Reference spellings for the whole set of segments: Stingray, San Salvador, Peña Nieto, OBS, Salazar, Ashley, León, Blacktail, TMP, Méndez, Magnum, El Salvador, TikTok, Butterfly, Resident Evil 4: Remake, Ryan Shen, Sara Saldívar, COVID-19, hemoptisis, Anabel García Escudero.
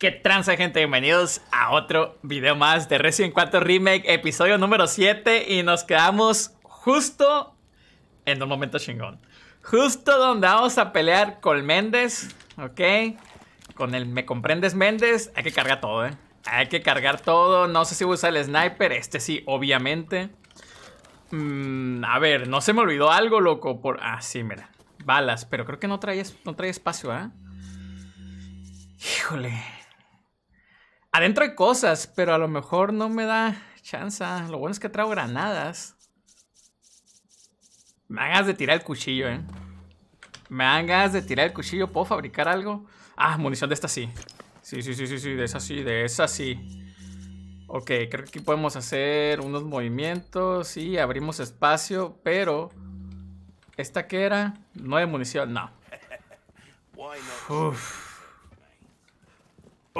¿Qué tranza, gente? Bienvenidos a otro video más de Resident 4 Remake, episodio número 7. Y nos quedamos justo en un momento chingón. Justo donde vamos a pelear con Méndez, ¿ok? Con el ¿me comprendes, Méndez? Hay que cargar todo, ¿eh? Hay que cargar todo. No sé si voy a usar el sniper. Este sí, obviamente. A ver, no se me olvidó algo, loco. Ah, sí, mira. Balas, pero creo que no trae espacio, ¿eh? Híjole. Adentro hay cosas, pero a lo mejor no me da chance. Lo bueno es que traigo granadas. Me hagas de tirar el cuchillo, ¿eh? Me hagas de tirar el cuchillo. ¿Puedo fabricar algo? Ah, munición de esta sí. Sí, de esa sí, Ok, creo que aquí podemos hacer unos movimientos. Sí, abrimos espacio, pero... ¿esta qué era? No hay munición, no.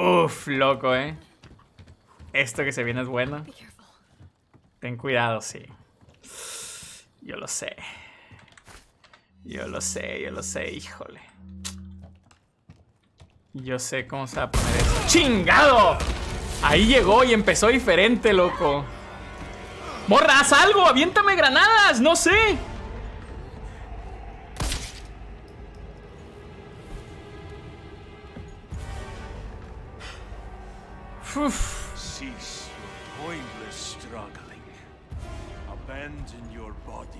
Uf, loco, ¿eh? Esto que se viene es bueno. Ten cuidado, sí. Yo lo sé, híjole. Yo sé cómo se va a poner esto. ¡Chingado! Ahí llegó y empezó diferente, loco. ¡Morra, haz algo! ¡Aviéntame granadas! ¡No sé! Uf. Cease your pointless struggling. Abandon your body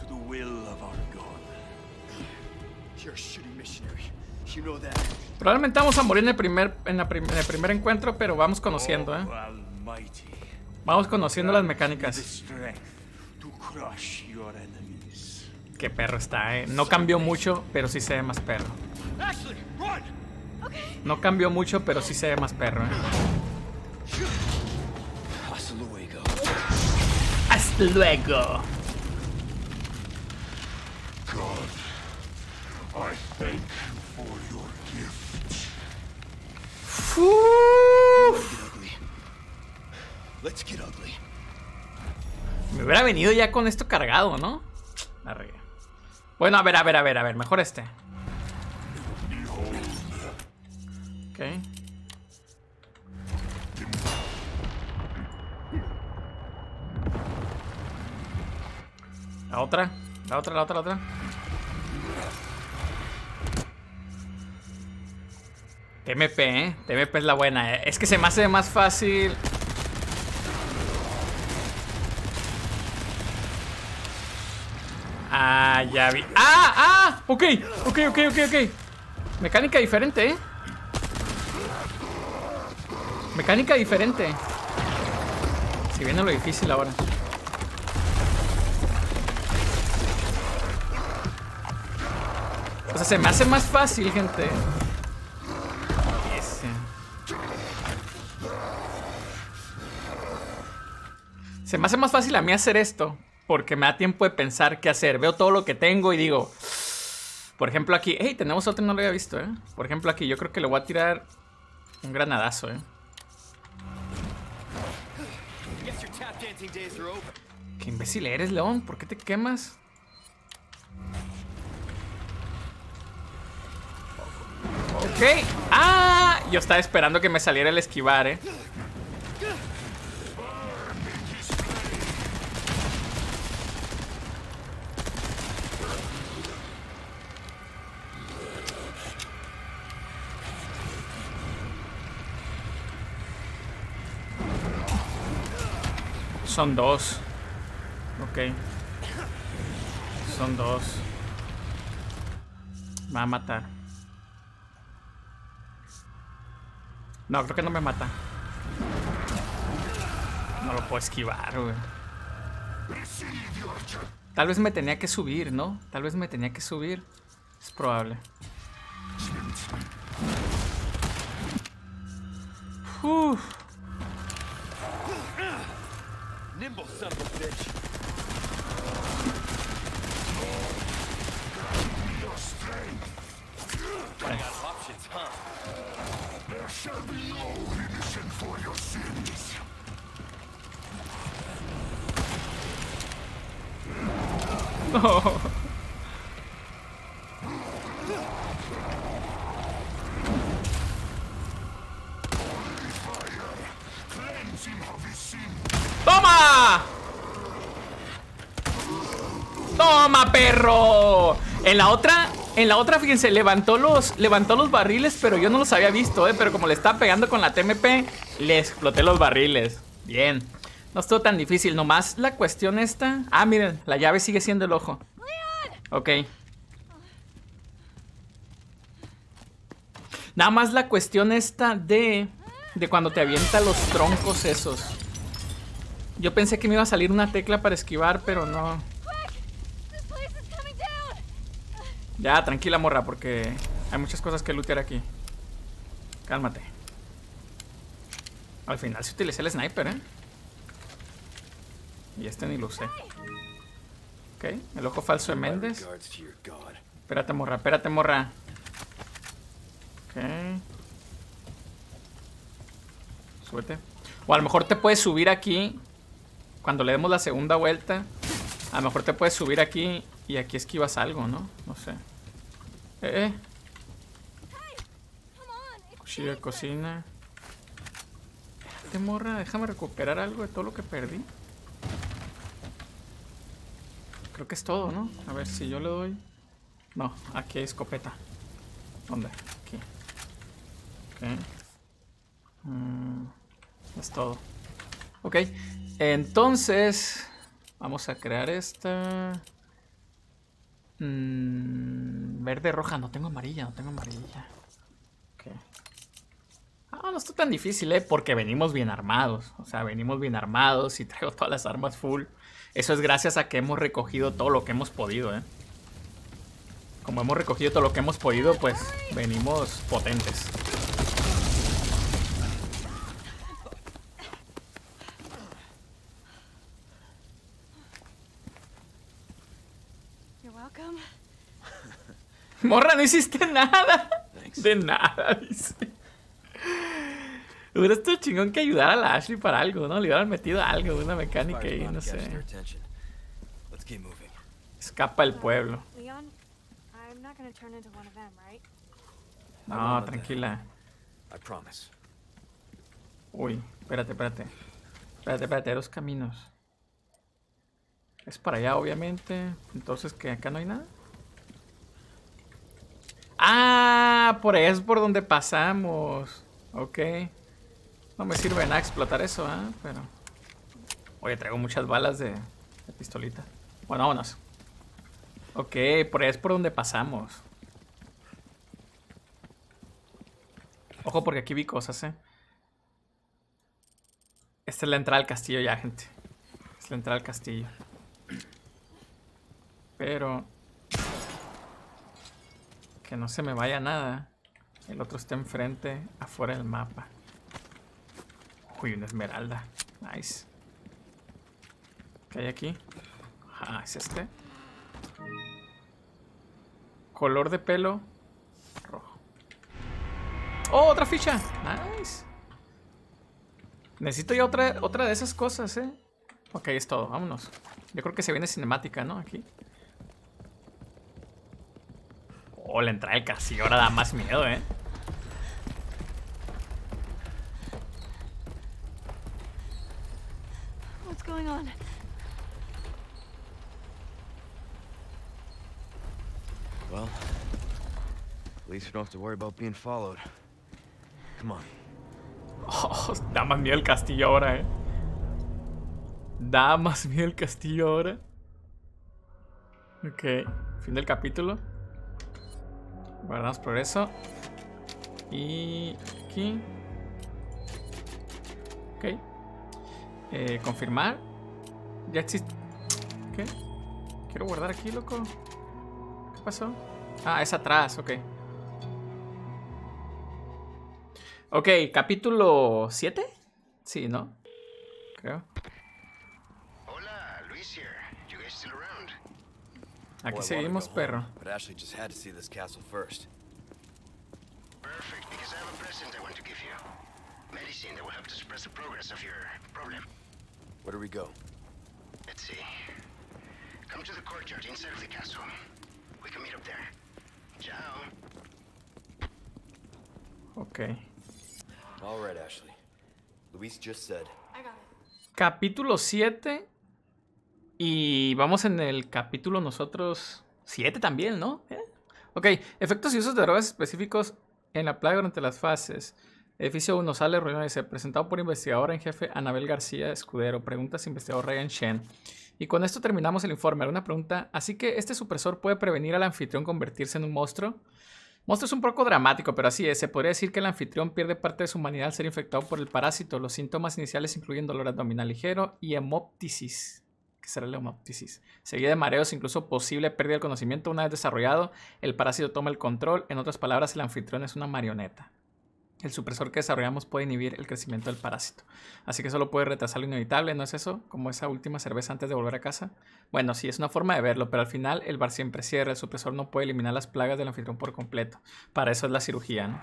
to the will of our God. You're a shitty missionary. You know that. Probablemente vamos a morir en el primer encuentro, pero vamos conociendo, ¿eh? Vamos conociendo las mecánicas. Qué perro está, ¿eh? No cambió mucho, pero sí se ve más perro. Hasta luego. Me hubiera venido ya con esto cargado, ¿no? La regué. Bueno, a ver, mejor este. Ok. La otra. TMP, ¿eh? TMP es la buena, ¿eh? Es que se me hace más fácil. Ah, ya vi. ¡Ah! Ok. Mecánica diferente, ¿eh? Mecánica diferente. Si viene lo difícil ahora. O sea, se me hace más fácil, gente. Se me hace más fácil a mí hacer esto, porque me da tiempo de pensar qué hacer. Veo todo lo que tengo y digo... Por ejemplo aquí... ¡Ey! Tenemos otro, no lo había visto, ¿eh? Por ejemplo aquí, yo creo que le voy a tirar un granadazo, ¿eh? ¡Qué imbécil eres, León! ¿Por qué te quemas? Ok. ¡Ah! Yo estaba esperando que me saliera el esquivar, ¿eh? Son dos. Ok. Son dos. Me va a matar. No, creo que no me mata. No lo puedo esquivar, güey. Tal vez me tenía que subir, ¿no? Es probable. Uf. No. ¡Toma, perro! En la otra, fíjense, levantó los barriles, pero yo no los había visto, pero como le estaba pegando con la TMP, le exploté los barriles. Bien. No estuvo tan difícil, nomás la cuestión esta... Ah, miren, la llave sigue siendo el ojo. Ok. Nada más la cuestión esta de cuando te avienta los troncos esos. Yo pensé que me iba a salir una tecla para esquivar, pero no. Ya, tranquila, morra, porque hay muchas cosas que lootear aquí. Cálmate. Al final sí utilicé el sniper, Y este ni lo usé. Ok, el ojo falso de Méndez. Espérate, morra, Ok. Súbete. O a lo mejor te puedes subir aquí. Cuando le demos la segunda vuelta, a lo mejor te puedes subir aquí y aquí esquivas algo, ¿no? No sé. Cuchillo de cocina. Espérate, morra, déjame recuperar algo de todo lo que perdí. Creo que es todo, ¿no? A ver si yo le doy. No, aquí hay escopeta. ¿Dónde? Aquí. Ok. Es todo. Ok. Entonces, vamos a crear esta. Verde, roja. No tengo amarilla, Ok. Ah, no está tan difícil, porque venimos bien armados. O sea, venimos bien armados y traigo todas las armas full. Eso es gracias a que hemos recogido todo lo que hemos podido, Como hemos recogido todo lo que hemos podido, pues venimos potentes. Morra, no hiciste nada. De nada, dice. Hubiera estado chingón que ayudara a la Ashley para algo, ¿no? Le hubieran metido algo, una mecánica ahí, no sé. Escapa el pueblo. No, tranquila. Uy, espérate, hay dos caminos. Es para allá, obviamente. Entonces, ¿qué? ¿Acá no hay nada? ¡Ah! Por ahí es por donde pasamos. Ok. No me sirve nada explotar eso, Pero... Oye, traigo muchas balas de pistolita. Bueno, vámonos. Ok, por ahí es por donde pasamos. Ojo, porque aquí vi cosas, Esta es la entrada al castillo ya, gente. Es la entrada al castillo. Pero... Que no se me vaya nada. El otro está enfrente, afuera del mapa. Uy, una esmeralda. Nice. ¿Qué hay aquí? Ah, es este. Color de pelo rojo. ¡Oh, otra ficha! Nice. Necesito ya otra de esas cosas, Ok, es todo. Vámonos. Yo creo que se viene cinemática, ¿no? Aquí. Oh, la entrada del castillo ahora da más miedo, Well, at least you don't have to worry about being followed. Come on. Oh, da más miedo el castillo ahora, Da más miedo el castillo ahora. Ok, fin del capítulo. Guardamos progreso. Y aquí. Ok. Confirmar. Ya existe. ¿Qué? Quiero guardar aquí, loco. ¿Qué pasó? Ah, es atrás, ok. Ok, capítulo 7. Sí, ¿no? Creo. Hola, Luis here. You guys still around? Aquí seguimos, perro. Perfect, because I have a present I want to give you. Medicine that will help to suppress the progress of your problem. Where do we go? Let's see. Come to the courtyard inside of the castle. We can meet up there. Ciao. Okay. All right, Ashley. Luis just said. I got it. Capítulo 7. Y vamos en el capítulo nosotros 7 también, ¿no? Ok, efectos y usos de drogas específicos en la plaga durante las fases. Edificio 1, sale reunión, dice, presentado por investigadora en jefe Anabel García Escudero. Preguntas, investigador Ryan Shen. Y con esto terminamos el informe. Alguna pregunta. ¿Así que este supresor puede prevenir al anfitrión convertirse en un monstruo? Monstruo es un poco dramático, pero así es. Se podría decir que el anfitrión pierde parte de su humanidad al ser infectado por el parásito. Los síntomas iniciales incluyen dolor abdominal ligero y hemoptisis. ¿Qué será la hemoptisis? Seguida de mareos, incluso posible pérdida del conocimiento. Una vez desarrollado, el parásito toma el control. En otras palabras, el anfitrión es una marioneta. El supresor que desarrollamos puede inhibir el crecimiento del parásito. Así que solo puede retrasar lo inevitable, ¿no es eso? Como esa última cerveza antes de volver a casa. Bueno, sí, es una forma de verlo, pero al final el bar siempre cierra. El supresor no puede eliminar las plagas del anfitrión por completo. Para eso es la cirugía, ¿no?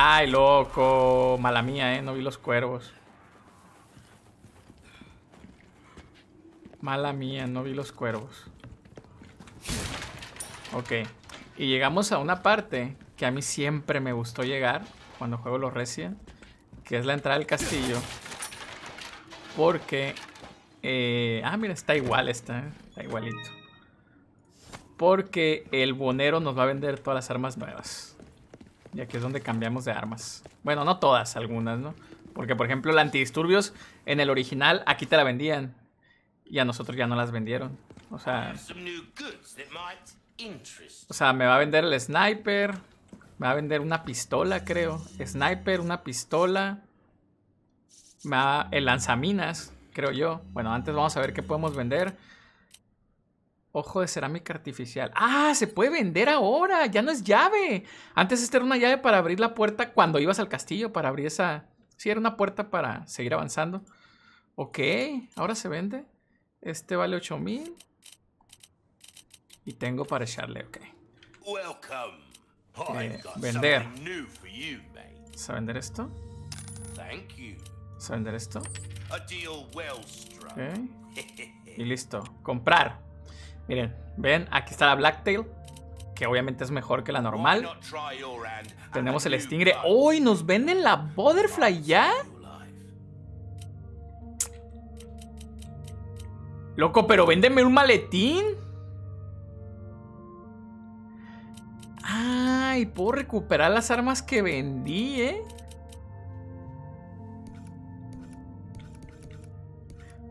¡Ay, loco! Mala mía, ¿eh? No vi los cuervos. Mala mía, no vi los cuervos. Ok, y llegamos a una parte que a mí siempre me gustó llegar cuando juego los Resident, que es la entrada del castillo. Porque... mira, está igual esta, está igualito. Porque el bonero nos va a vender todas las armas nuevas. Y aquí es donde cambiamos de armas. Bueno, no todas, algunas, ¿no? Porque, por ejemplo, la antidisturbios en el original aquí te la vendían. Y a nosotros ya no las vendieron. O sea... me va a vender el sniper. Me va a vender una pistola, creo. Sniper, una pistola. Me va el lanzaminas, creo yo. Bueno, antes vamos a ver qué podemos vender. Ojo de cerámica artificial. ¡Ah! ¡Se puede vender ahora! ¡Ya no es llave! Antes esta era una llave para abrir la puerta cuando ibas al castillo. Para abrir esa... Sí, era una puerta para seguir avanzando. Ok, ahora se vende. Este vale 8000. Y tengo para echarle, ok. Vender. ¿Vas a vender esto? ¿Vas a vender esto? Okay. Y listo. Comprar. Miren, ven, aquí está la Blacktail, que obviamente es mejor que la normal. Tenemos el Stingray. ¡Uy! ¡Nos venden la Butterfly ya! Loco, pero véndeme un maletín. Y puedo recuperar las armas que vendí, ¿eh?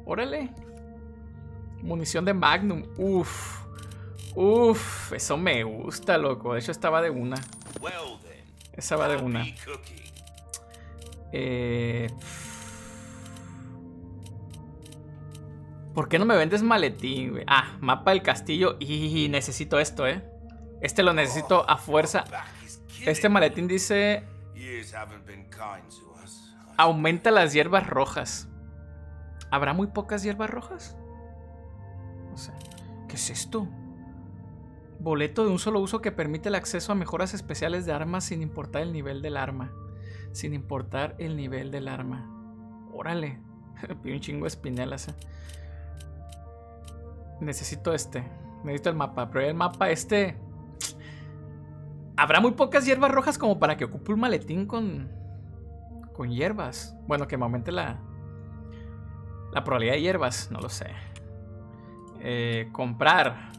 Órale. Munición de Magnum. Uf. Uf. Eso me gusta, loco. De hecho, esta va de una. Esa va de una. ¿Por qué no me vendes maletín, güey? Ah, mapa del castillo. Y necesito esto, ¿eh? Este lo necesito a fuerza. Este maletín dice... Aumenta las hierbas rojas. ¿Habrá muy pocas hierbas rojas? No sé. ¿Qué es esto? Boleto de un solo uso que permite el acceso a mejoras especiales de armas sin importar el nivel del arma. Sin importar el nivel del arma. Órale. Pido un chingo de espinelas. Necesito este. Necesito el mapa. Pero el mapa este... Habrá muy pocas hierbas rojas como para que ocupe un maletín con hierbas. Bueno, que me aumente la probabilidad de hierbas. No lo sé. Comprar.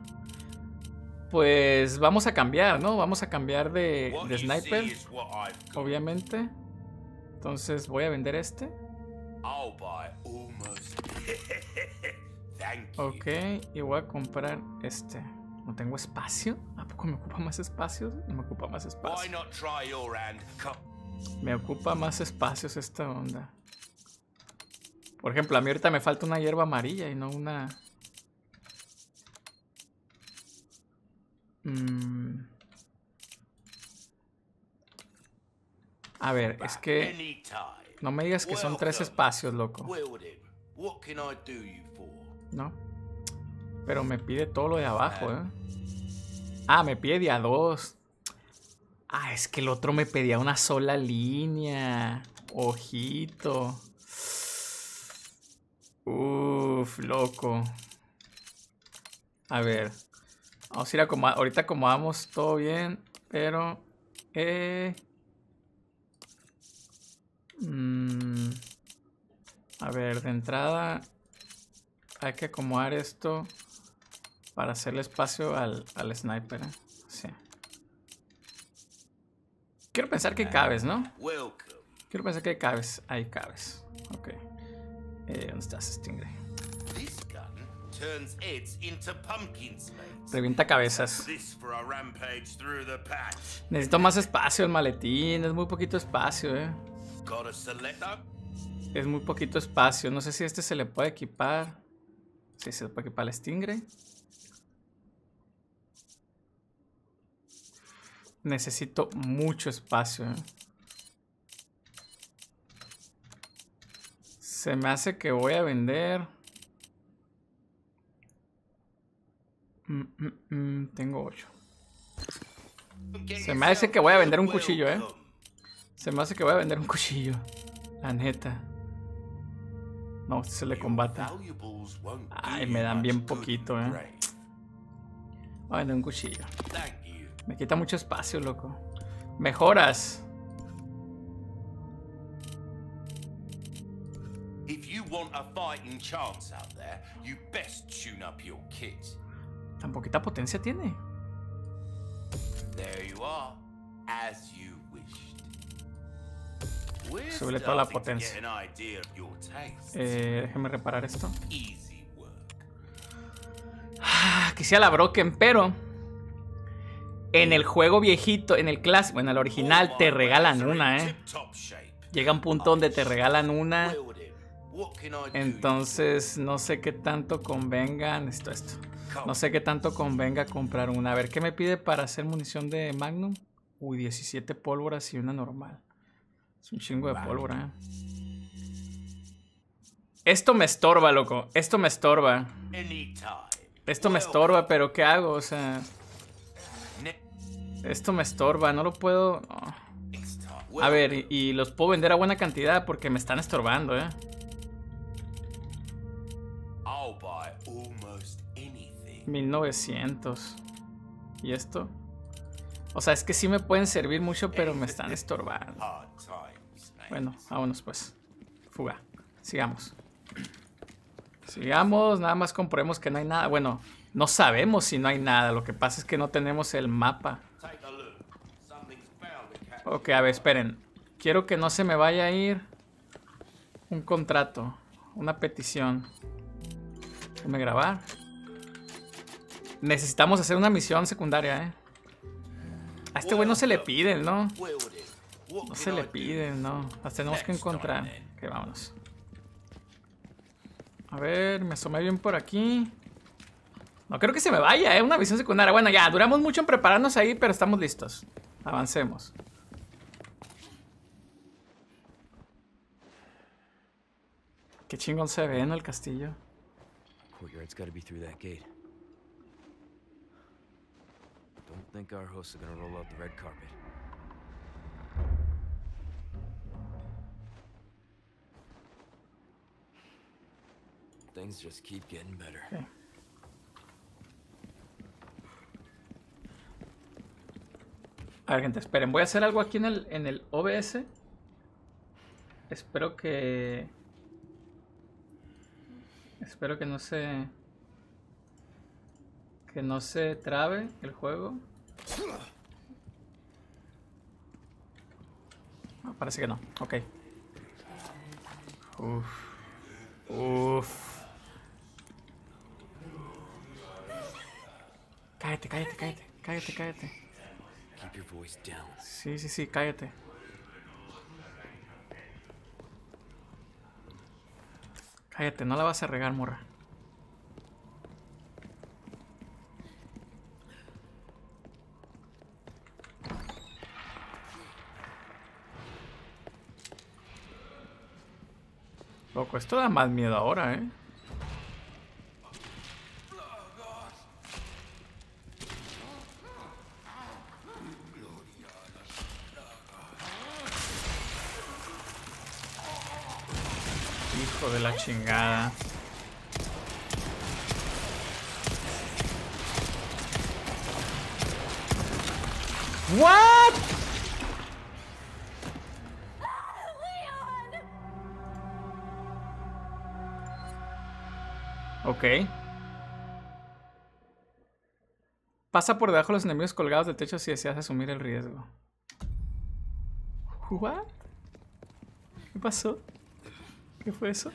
Pues vamos a cambiar, ¿no? Vamos a cambiar de sniper. Obviamente. Entonces voy a vender este. Ok, y voy a comprar este. ¿No tengo espacio? ¿A poco me ocupa más espacios? No me ocupa más espacio. Me ocupa más espacios esta onda. Por ejemplo, a mí ahorita me falta una hierba amarilla y no una... A ver, es que... No me digas que son 3 espacios, loco. No. Pero me pide todo lo de abajo, ¿eh? Ah, me pide de a 2. Ah, es que el otro me pedía una sola línea. Ojito. Uf, loco. A ver. Vamos a ir a acomodar. Ahorita acomodamos todo bien, pero... A ver, de entrada hay que acomodar esto para hacerle espacio al sniper, ¿eh? Sí. Quiero pensar que cabes, ¿no? Quiero pensar que cabes. Ahí cabes. Ok. ¿Dónde estás, Stingray? Revienta cabezas. Necesito más espacio el maletín. Es muy poquito espacio, eh. Es muy poquito espacio. No sé si este se le puede equipar. Sí, se le puede equipar al Stingray. Necesito mucho espacio, eh. Se me hace que voy a vender. Tengo 8. Se me hace que voy a vender un cuchillo, eh. Se me hace que voy a vender un cuchillo. La neta. No, este se le combate. Ay, me dan bien poquito, eh. Voy a vender un cuchillo. Me quita mucho espacio, loco. Mejoras. Tan poquita potencia tiene. Sube toda la potencia. Déjeme reparar esto. Quisiera la broken, pero en el juego viejito, en el clásico, bueno, en el original te regalan una, eh. Llega un punto donde te regalan una. Entonces no sé qué tanto convenga. Necesito esto. No sé qué tanto convenga comprar una. A ver, ¿qué me pide para hacer munición de Magnum? Uy, 17 pólvoras y una normal. Es un chingo de pólvora, eh. Esto me estorba, loco. Esto me estorba. Esto me estorba, pero ¿qué hago? O sea, esto me estorba. No lo puedo... No. A ver, y los puedo vender a buena cantidad porque me están estorbando, eh. I'll buy almost anything. 1900. ¿Y esto? O sea, es que sí me pueden servir mucho, pero me están estorbando. Bueno, vámonos pues. Fuga. Sigamos. Sigamos, nada más comprobemos que no hay nada. Bueno, no sabemos si no hay nada. Lo que pasa es que no tenemos el mapa. Ok, a ver, esperen. Quiero que no se me vaya a ir un contrato, una petición. Déjame grabar. Necesitamos hacer una misión secundaria, eh. A este güey no se le piden, ¿no? No se le piden, ¿no? Las tenemos que encontrar. Ok, vámonos. A ver, me asomé bien por aquí. No creo que se me vaya, ¿eh? Una misión secundaria. Bueno, ya, duramos mucho en prepararnos ahí, pero estamos listos. Avancemos. Qué chingón se ve, ¿no? El castillo. Courtyard's got to be through that gate. Don't think our hosts are going to roll out the red carpet. Things just keep getting better. Okay. A ver, gente, esperen, voy a hacer algo aquí en el OBS. Espero que no se trabe el juego. No, parece que no. Ok. Uff. Uff. Cállate, cállate, cállate. Cállate, cállate. Sí, sí, sí, cállate. Cállate, no la vas a regar, morra. Loco, esto da más miedo ahora, eh. Hijo de la chingada. What? Ok. Pasa por debajo de los enemigos colgados del techo si deseas asumir el riesgo. ¿What? ¿Qué pasó? ¿Qué fue eso?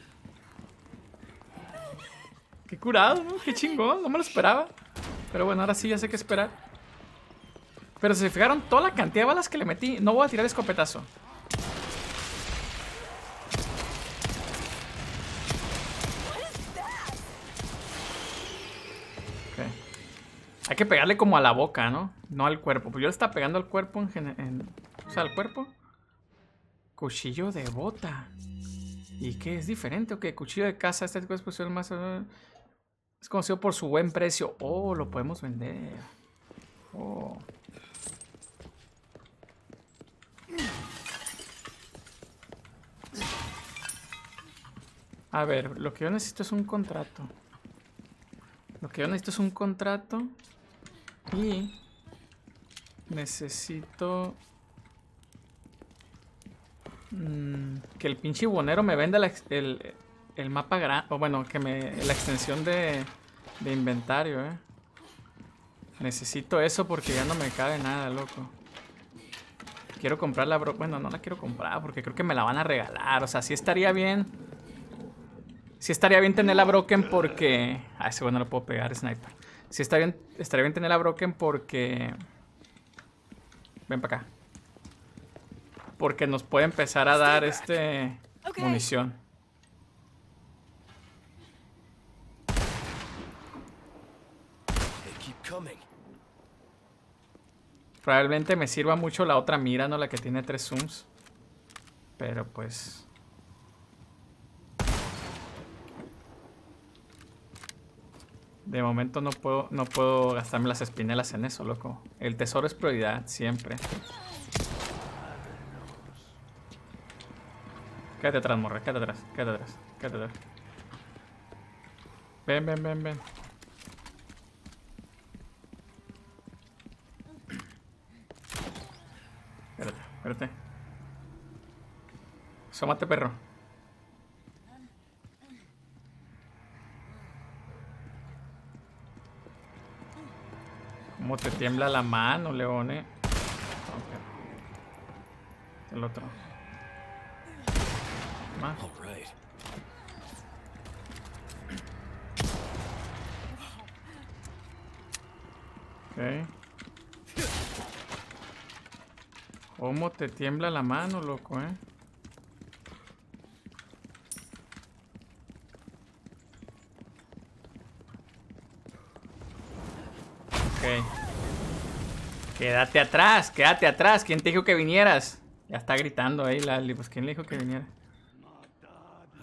Qué curado, ¿no? Qué chingón, no me lo esperaba. Pero bueno, ahora sí ya sé qué esperar. Pero si se fijaron toda la cantidad de balas que le metí, no voy a tirar el escopetazo. Hay que pegarle como a la boca, ¿no? No al cuerpo. Pues yo le estaba pegando al cuerpo o sea, al cuerpo. Cuchillo de bota. ¿Y qué? ¿Es diferente? Ok, cuchillo de caza. Este tipo de exposición más... es conocido por su buen precio. Oh, lo podemos vender. Oh. A ver, lo que yo necesito es un contrato. Y necesito que el pinche bonero me venda el mapa grande. O bueno, que la extensión de inventario, Necesito eso porque ya no me cabe nada, loco. Quiero comprar la bro... Bueno, no la quiero comprar porque creo que me la van a regalar. O sea, sí estaría bien... Sí estaría bien tener la broken porque... Ah, ese bueno no lo puedo pegar, sniper. Sí estaría bien tener la broken porque... Ven para acá. Porque nos puede empezar a dar munición. Probablemente me sirva mucho la otra mira, no la que tiene 3 zooms. Pero pues... De momento no puedo gastarme las espinelas en eso, loco. El tesoro es prioridad, siempre. Quédate atrás, morra, quédate atrás. Ven. Espérate. Asómate, perro. Como te tiembla la mano, León, okay. El otro. Más. Ok. Como te tiembla la mano, loco, Ok. Quédate atrás. ¿Quién te dijo que vinieras? Ya está gritando ahí, Lali. Pues ¿quién le dijo que viniera?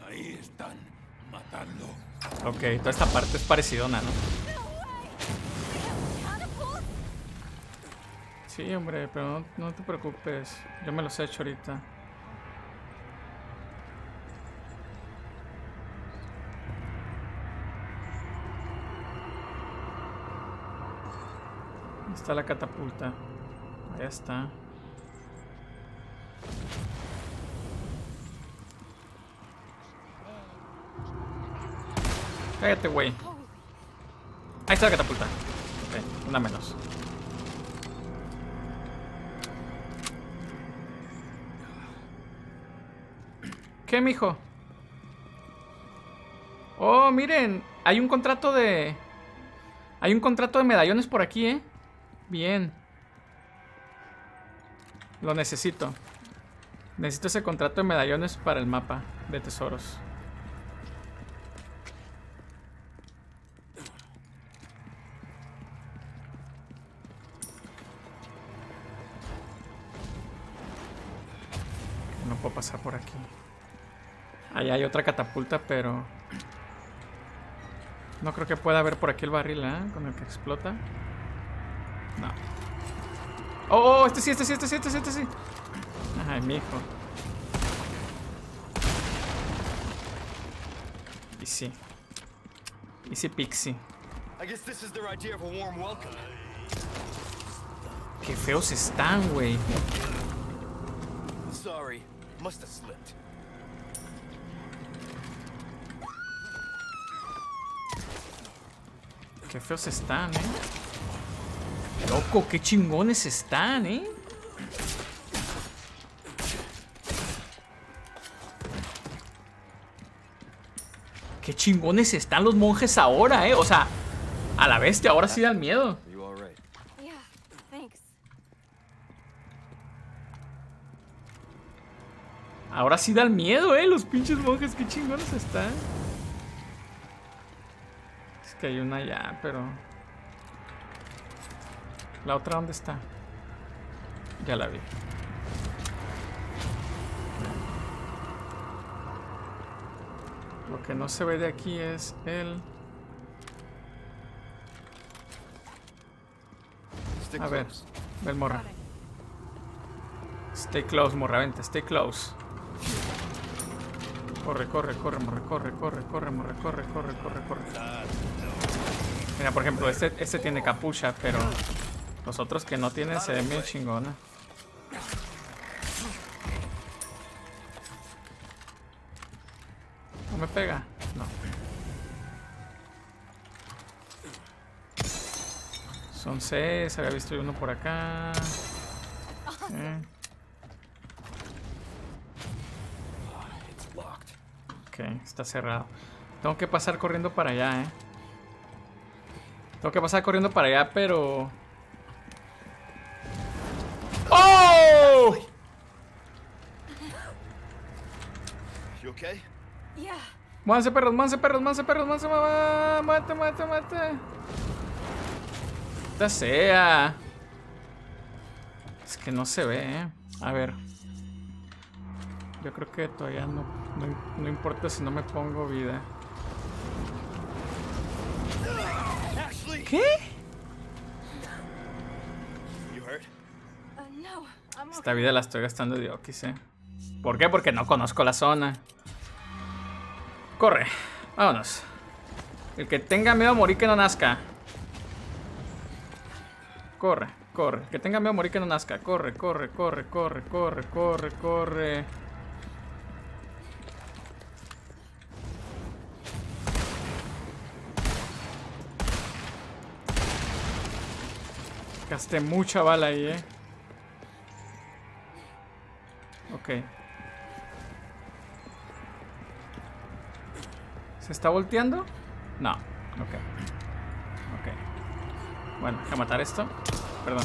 Ahí están matando. Ok, toda esta parte es parecidona, ¿no? Sí, hombre, pero no te preocupes. Yo me los he hecho ahorita. Está la catapulta. Ahí está. Cállate, güey. Ahí está la catapulta. Ok, una menos. ¿Qué, mijo? Oh, miren. Hay un contrato de... Hay un contrato de medallones por aquí, Bien. Lo necesito. Necesito ese contrato de medallones para el mapa de tesoros. No puedo pasar por aquí. Ahí hay otra catapulta, pero... No creo que pueda haber por aquí el barril, con el que explota. No. Oh, este sí. Ay, mijo. Easy pixie. Qué feos están, güey. Sorry, must have slipped. Qué feos están, Loco, qué chingones están, Qué chingones están los monjes ahora, O sea, a la bestia, ahora sí dan miedo. Ahora sí dan miedo, los pinches monjes, qué chingones están. Es que hay una allá, pero... ¿La otra dónde está? Ya la vi. Lo que no se ve de aquí es el... A ver, ven, morra. Stay close, morra, vente, stay close. Corre, corre, corre, morre, corre, corre, corre, morre, corre, corre, corre, corre. Mira, por ejemplo, este tiene capucha, pero los otros que no tienen se ven bien chingona. ¿No me pega? No. Son 6, había visto uno por acá. Ok, está cerrado. Tengo que pasar corriendo para allá, Tengo que pasar corriendo para allá, pero... ¡Oh! Muévanse, perros, muévanse, perros, muévanse, perros, muévanse, mamá. Mate, mate, mate. ¡Maldita sea! Es que no se ve, A ver. Yo creo que todavía no importa si no me pongo vida. ¿Qué? Esta vida la estoy gastando de okis, ¿Por qué? Porque no conozco la zona. Corre, vámonos. El que tenga miedo a morir que no nazca. Corre, corre. El que tenga miedo a morir que no nazca. Corre, corre, corre, corre, corre, corre, corre. Gasté mucha bala ahí, Ok. ¿Se está volteando? No. Ok. Ok. Bueno, hay que matar esto. Perdón.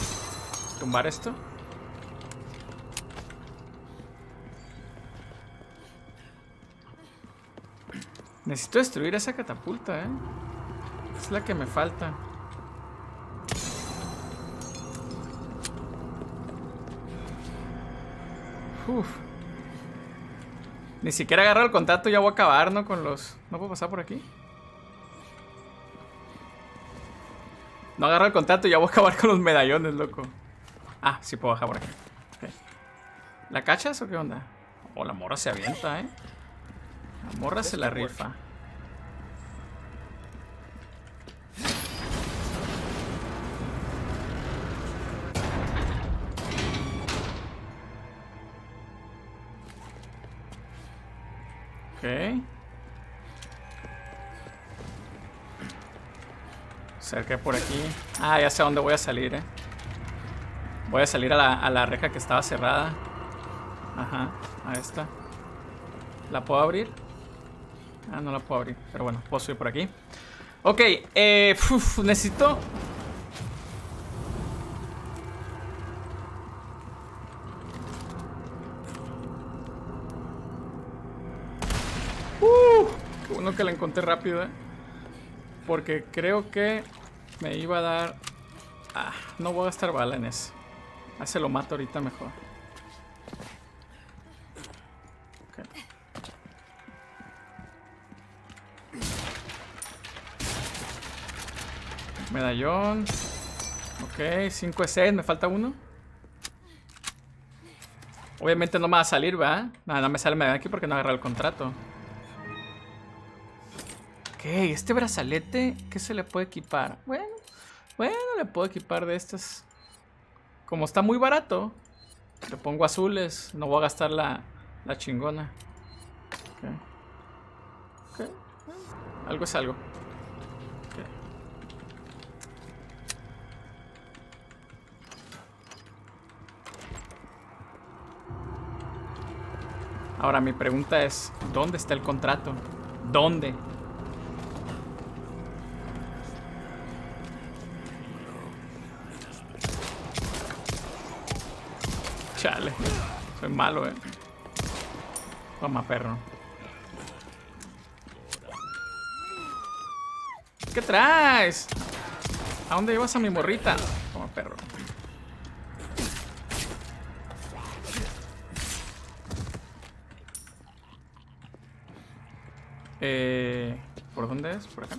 Tumbar esto. Necesito destruir esa catapulta, Es la que me falta. Uf. Ni siquiera agarro el contacto, ya voy a acabar, con los... ¿No puedo pasar por aquí? No agarro el contacto, ya voy a acabar con los medallones, loco. Ah, sí puedo bajar por aquí. Okay. ¿La cachas o qué onda? Oh, la morra se avienta, La morra se la rifa. Okay. Cerca por aquí. Ah, ya sé a dónde voy a salir, Voy a salir a la reja que estaba cerrada. Ajá, a esta. ¿La puedo abrir? Ah, no la puedo abrir, pero bueno, puedo subir por aquí. Ok, necesito... que la encontré rápido, porque creo que me iba a dar... Ah, no voy a gastar bala en ese. Ah, se lo mato ahorita mejor. Okay. Medallón. Ok, 5 de 6, me falta uno. Obviamente no me va a salir, ¿verdad? Nada, no me sale el medallón aquí porque no agarra el contrato. Este brazalete, ¿qué se le puede equipar? Bueno, le puedo equipar de estas. Como está muy barato, le pongo azules. No voy a gastar la chingona. Ok. Algo es algo. Okay. Ahora mi pregunta es, ¿dónde está el contrato? ¿Dónde? Chale, soy malo, Toma, perro. ¿Qué traes? ¿A dónde llevas a mi morrita? Toma, perro. ¿Por dónde es? ¿Por acá?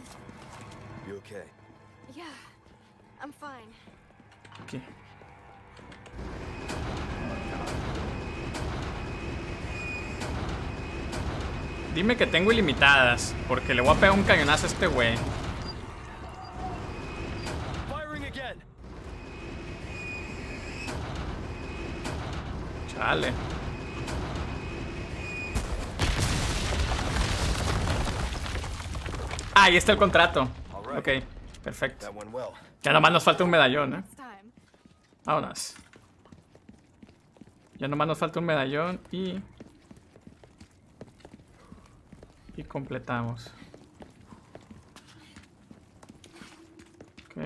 Aquí. Dime que tengo ilimitadas, porque le voy a pegar un cañonazo a este güey. Chale. Ahí está el contrato. Ok, perfecto. Ya nomás nos falta un medallón, Vámonos. Ya nomás nos falta un medallón y... y completamos. Ok.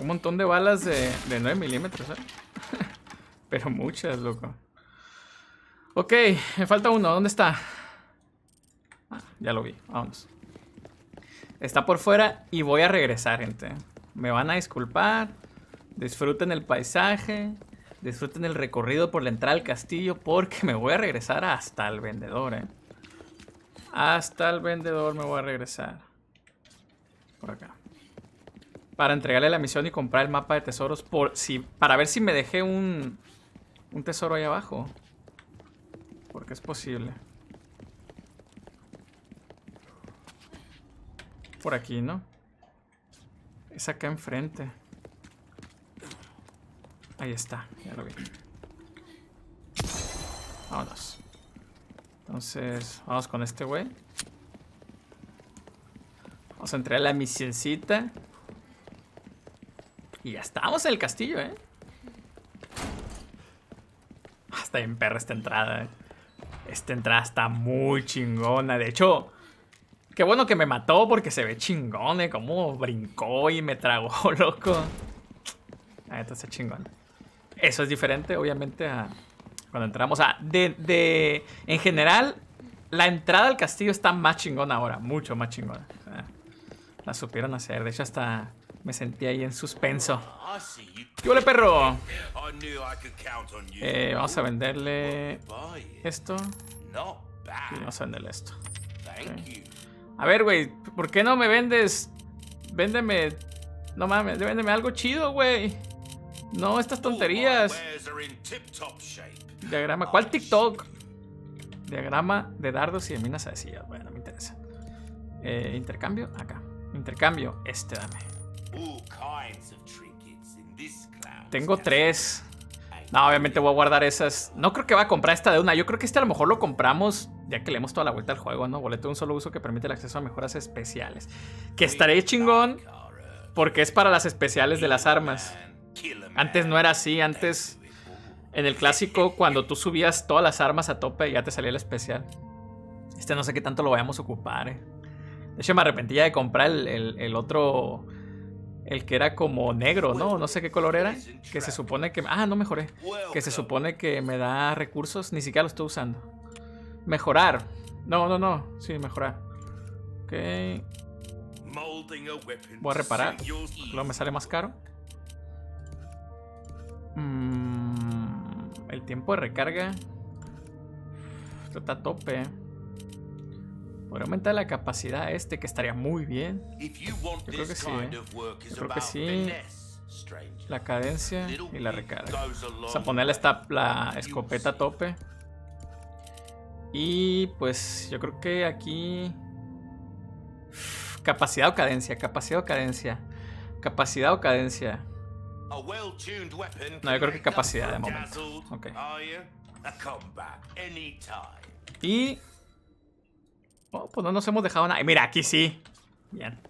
Un montón de balas de 9 milímetros, Pero muchas, loco. Ok, me falta uno, ¿dónde está? Ah, ya lo vi, vamos. Está por fuera y voy a regresar, gente. Me van a disculpar. Disfruten el paisaje. Disfruten el recorrido por la entrada al castillo, porque me voy a regresar hasta el vendedor, Hasta el vendedor me voy a regresar. Por acá. Para entregarle la misión y comprar el mapa de tesoros para ver si me dejé un tesoro ahí abajo. Porque es posible. Por aquí, ¿no? Es acá enfrente. Ahí está, ya lo vi. Vámonos. Entonces, vamos con este güey. Vamos a entrar a la misioncita. Y ya estamos en el castillo, Está bien perra esta entrada, Esta entrada está muy chingona. De hecho, qué bueno que me mató porque se ve chingón, Cómo brincó y me tragó, loco. Esto está chingón. Eso es diferente, obviamente, a cuando entramos a... en general, la entrada al castillo está más chingona ahora. Mucho más chingona. La supieron hacer. De hecho, hasta me sentí ahí en suspenso. ¡Qué huele, perro! Vamos a venderle esto. Y vamos a venderle esto. Okay. A ver, güey, ¿por qué no me vendes? Véndeme... No mames, véndeme algo chido, güey. No, estas tonterías. Diagrama, ¿cuál TikTok? Diagrama de dardos y de minas asesías. Bueno, me interesa. Intercambio, acá. Intercambio, dame. Tengo 3. No, obviamente voy a guardar esas. No creo que va a comprar esta de una. Yo creo que esta a lo mejor lo compramos ya que le hemos toda la vuelta al juego, Boleto de un solo uso que permite el acceso a mejoras especiales. Que estaré chingón. Porque es para las especiales de las armas. Antes no era así. Antes, en el clásico, cuando tú subías todas las armas a tope, ya te salía el especial. Este no sé qué tanto lo vayamos a ocupar, De hecho, me arrepentí ya de comprar el otro... el que era como negro, No sé qué color era. Que se supone que... Ah, no mejoré. Que se supone que me da recursos. Ni siquiera lo estoy usando. Mejorar. No. Sí, mejorar. Ok... voy a reparar. Luego me sale más caro. El tiempo de recarga. Esto está a tope. Podría aumentar la capacidad que estaría muy bien. Yo creo que sí, Yo creo que sí. La cadencia y la recarga. Vamos a ponerle la escopeta a tope. Y pues yo creo que aquí... capacidad o cadencia, capacidad o cadencia. No, yo creo que capacidad de momento. Ok. Y... oh, pues no nos hemos dejado nada. Mira, aquí sí. Bien.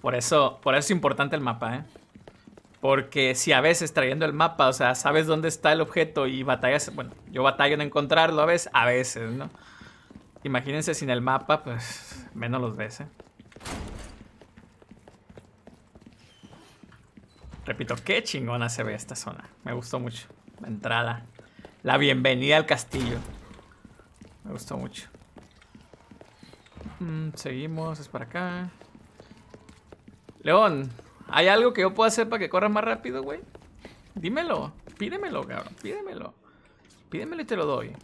Por eso es importante el mapa, Porque si a veces trayendo el mapa, o sea, sabes dónde está el objeto y batallas... Bueno, yo batallo en encontrarlo a veces, ¿no? Imagínense sin el mapa, pues menos los ves, ¿eh? Repito, qué chingona se ve esta zona. Me gustó mucho. La entrada. La bienvenida al castillo. Me gustó mucho. Seguimos, es para acá. León, ¿hay algo que yo pueda hacer para que corras más rápido, güey? Dímelo. Pídemelo, cabrón. Pídemelo. Pídemelo y te lo doy.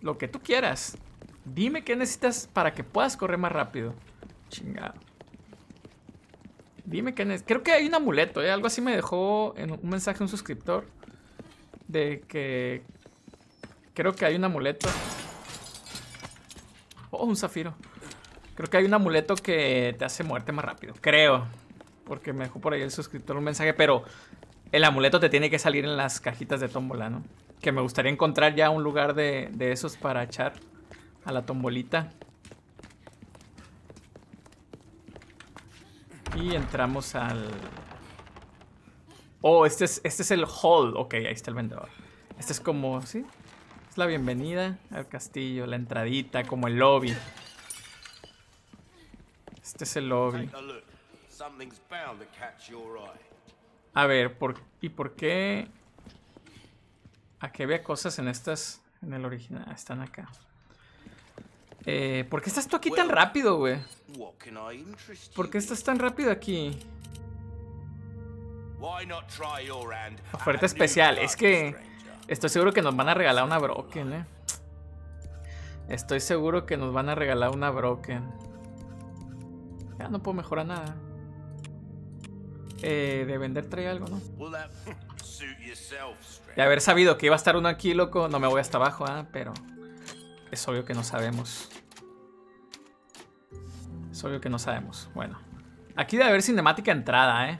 Lo que tú quieras. Dime qué necesitas para que puedas correr más rápido. Chingado. Dime qué necesitas. Creo que hay un amuleto, ¿eh? Algo así me dejó en un mensaje un suscriptor. De que... Creo que hay un amuleto. Oh, un zafiro. Creo que hay un amuleto que te hace muerte más rápido. Creo. Porque me dejó por ahí el suscriptor un mensaje. Pero el amuleto te tiene que salir en las cajitas de tómbola, ¿no? Que me gustaría encontrar ya un lugar de esos para echar a la tombolita. Y entramos al... Oh, este es el hall. Ok, ahí está el vendedor. Este es como... ¿Sí? Es la bienvenida al castillo. La entradita, como el lobby. Este es el lobby. A ver, ¿por qué? Aquí había cosas en estas... En el original. Están acá. ¿Por qué estás tú aquí tan rápido, güey? ¿Por qué estás tan rápido aquí? Oferta especial. Es que estoy seguro que nos van a regalar una broken, ¿eh? Estoy seguro que nos van a regalar una broken. Ya no puedo mejorar nada. De vender trae algo, ¿no? De haber sabido que iba a estar uno aquí, loco. No me voy hasta abajo, ¿ah? Pero... Es obvio que no sabemos. Es obvio que no sabemos. Bueno. Aquí debe haber cinemática entrada, ¿eh?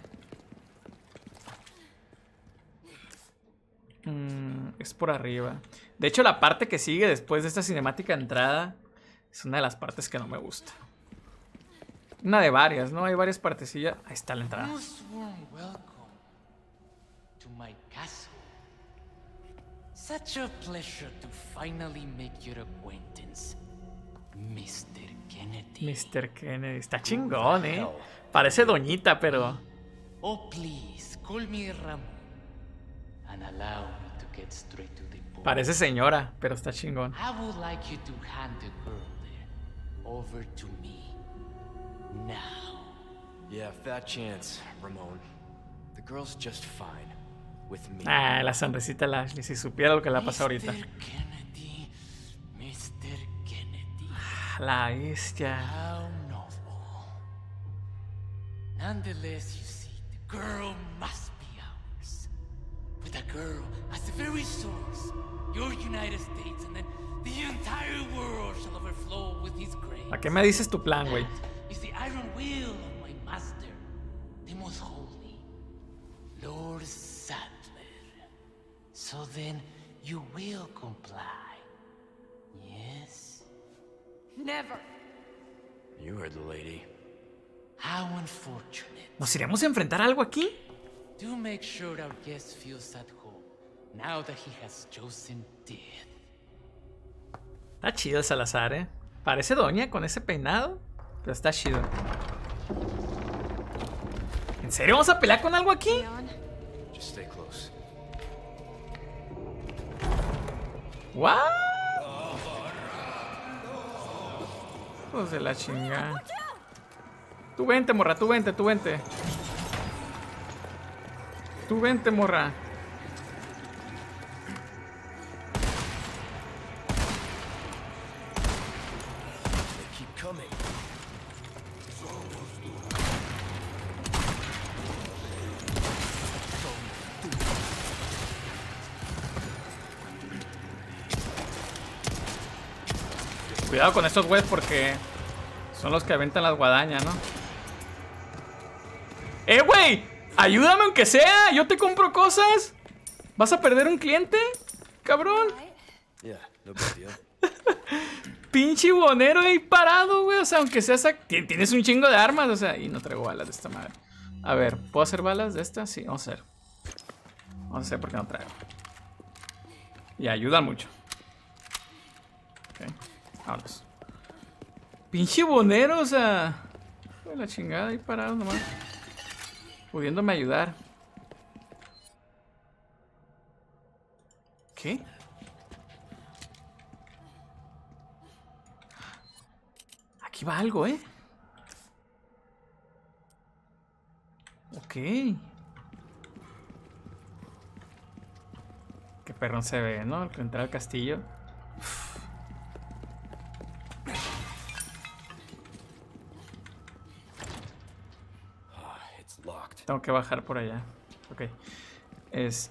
Es por arriba. De hecho, la parte que sigue después de esta cinemática entrada es una de las partes que no me gusta. Una de varias, ¿no? Hay varias partecillas. Ahí está la entrada. Such a pleasure to finally make your acquaintance, Mr. Kennedy. Mr. Kennedy, está chingón, ¿eh? Parece doñita, pero... Oh, please, call me Ramón. And allow me to get straight to the point. Parece señora, pero está chingón. I would like you to hand the girl there over to me. Now. Yeah, fat chance, Ramón. The girl's just fine. Ah, la sonrisita de Ashley. Si supiera lo que le ha pasado ahorita. Mr. Kennedy. Ah, la bestia. ¿Para qué me dices tu plan, güey? So then you will comply. Yes? Never. You heard the lady. How unfortunate. ¿Nos iremos a enfrentar algo aquí? Do make sure our guest feels at home now that he has chosen death. Está chido el Salazar, ¿eh? Parece doña con ese peinado, pero está chido. ¿En serio vamos a pelear con algo aquí? Just stay close. ¿What? Pues de la chingada. Tú vente, morra, tú vente. Tú vente, morra. Cuidado con estos güeyes porque son los que aventan las guadañas, ¿no? ¡Eh, güey! ¡Ayúdame aunque sea! ¡Yo te compro cosas! ¿Vas a perder un cliente? ¡Cabrón! Yeah, no perdió. Pinche bonero ahí parado, güey. O sea, aunque seas... Tienes un chingo de armas, o sea... Y no traigo balas de esta madre. A ver, ¿puedo hacer balas de esta? Sí, vamos a hacer. No sé por qué no traigo. Y ayudan mucho. Ok, vámonos. Pinche bonero, o sea. La chingada ahí parado nomás. Pudiéndome ayudar. ¿Qué? Aquí va algo, ¿eh? Ok. Qué perrón se ve, ¿no? Al entrar al castillo. Tengo que bajar por allá. Ok.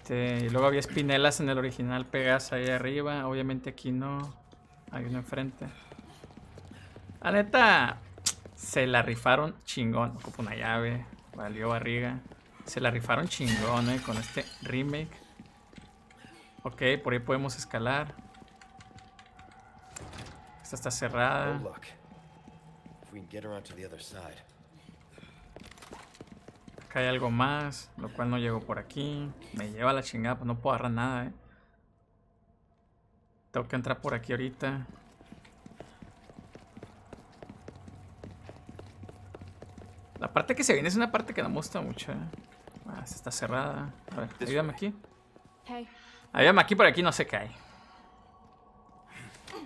Y luego había espinelas en el original pegadas ahí arriba. Obviamente aquí no. Hay uno enfrente. La neta. Se la rifaron chingón. Ocupo una llave. Valió barriga. Se la rifaron chingón, con este remake. Ok, por ahí podemos escalar. Esta está cerrada. Acá hay algo más, lo cual no llegó por aquí. Me lleva la chingada, pues no puedo agarrar nada, Tengo que entrar por aquí ahorita. La parte que se viene es una parte que no me gusta mucho, Esta está cerrada. A ver, ayúdame aquí. Ayúdame aquí, por aquí no se cae.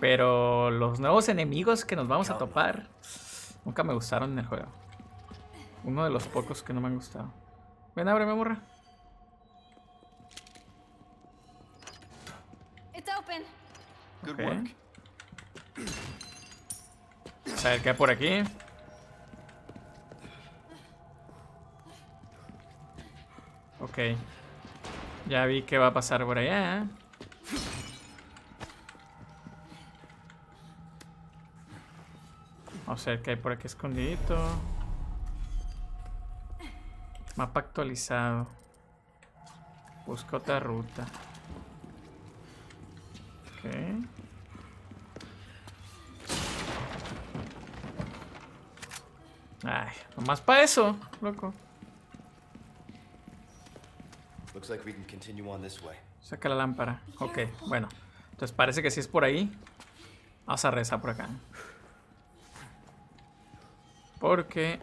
Pero los nuevos enemigos que nos vamos a topar nunca me gustaron en el juego. Uno de los pocos que no me han gustado. Ven, ábreme, morra. Okay. A ver qué hay por aquí. Ok. Ya vi que va a pasar por allá. Vamos a ver qué hay por aquí escondidito. Mapa actualizado. Busca otra ruta. Ok. Ay, nomás para eso, loco. Saca la lámpara. Ok, bueno. Entonces parece que si es por ahí. Vamos a regresar por acá. Porque...